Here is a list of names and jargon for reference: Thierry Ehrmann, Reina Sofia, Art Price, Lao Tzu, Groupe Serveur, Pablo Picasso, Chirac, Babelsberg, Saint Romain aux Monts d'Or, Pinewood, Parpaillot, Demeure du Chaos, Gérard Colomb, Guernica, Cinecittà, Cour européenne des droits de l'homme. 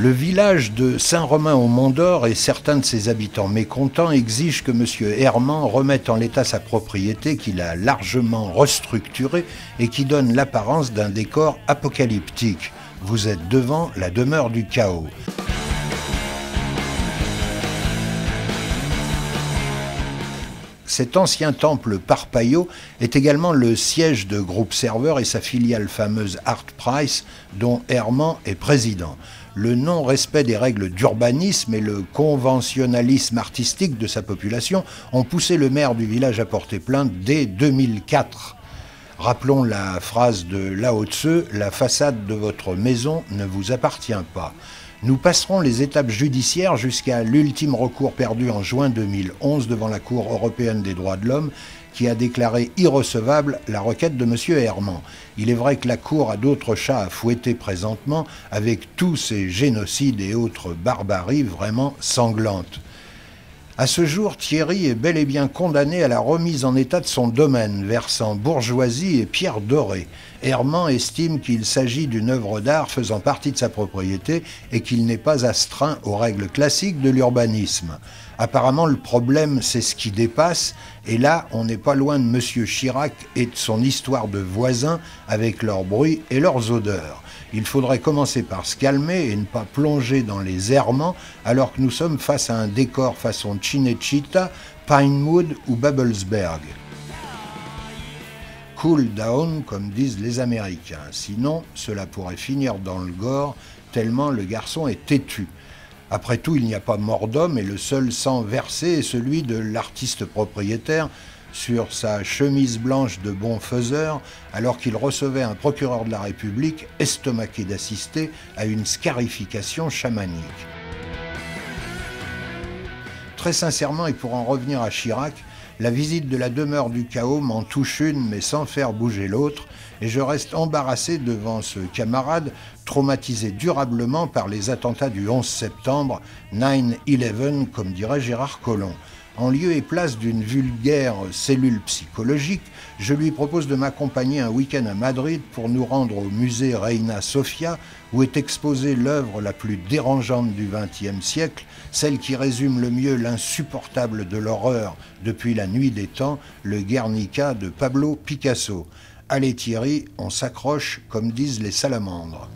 Le village de Saint Romain aux Monts d'Or et certains de ses habitants mécontents exigent que M. Ehrmann remette en l'état sa propriété qu'il a largement restructurée et qui donne l'apparence d'un décor apocalyptique. Vous êtes devant la demeure du chaos. Cet ancien temple Parpaillot est également le siège de Groupe Serveur et sa filiale fameuse Art Price, dont Ehrmann est président. Le non-respect des règles d'urbanisme et le conventionnalisme artistique de sa population ont poussé le maire du village à porter plainte dès 2004. Rappelons la phrase de Lao Tzu, « La façade de votre maison ne vous appartient pas ». Nous passerons les étapes judiciaires jusqu'à l'ultime recours perdu en juin 2011 devant la Cour européenne des droits de l'homme qui a déclaré irrecevable la requête de M. Ehrmann. Il est vrai que la Cour a d'autres chats à fouetter présentement avec tous ces génocides et autres barbaries vraiment sanglantes. À ce jour, Thierry est bel et bien condamné à la remise en état de son domaine, versant bourgeoisie et pierre dorée. Ehrmann estime qu'il s'agit d'une œuvre d'art faisant partie de sa propriété et qu'il n'est pas astreint aux règles classiques de l'urbanisme. Apparemment, le problème, c'est ce qui dépasse, et là, on n'est pas loin de M. Chirac et de son histoire de voisins avec leurs bruits et leurs odeurs. Il faudrait commencer par se calmer et ne pas plonger dans les errements alors que nous sommes face à un décor façon Cinecittà, Pinewood ou Babelsberg. Cool down, comme disent les Américains. Sinon, cela pourrait finir dans le gore, tellement le garçon est têtu. Après tout, il n'y a pas mort d'homme et le seul sang versé est celui de l'artiste propriétaire, sur sa chemise blanche de bon faiseur, alors qu'il recevait un procureur de la République estomaqué d'assister à une scarification chamanique. Très sincèrement, et pour en revenir à Chirac, la visite de la demeure du chaos m'en touche une, mais sans faire bouger l'autre, et je reste embarrassé devant ce camarade traumatisé durablement par les attentats du 11 septembre, 9/11, comme dirait Gérard Colomb. En lieu et place d'une vulgaire cellule psychologique, je lui propose de m'accompagner un week-end à Madrid pour nous rendre au musée Reina Sofia, où est exposée l'œuvre la plus dérangeante du XXe siècle, celle qui résume le mieux l'insupportable de l'horreur depuis la nuit des temps, le Guernica de Pablo Picasso. Allez Thierry, on s'accroche comme disent les salamandres.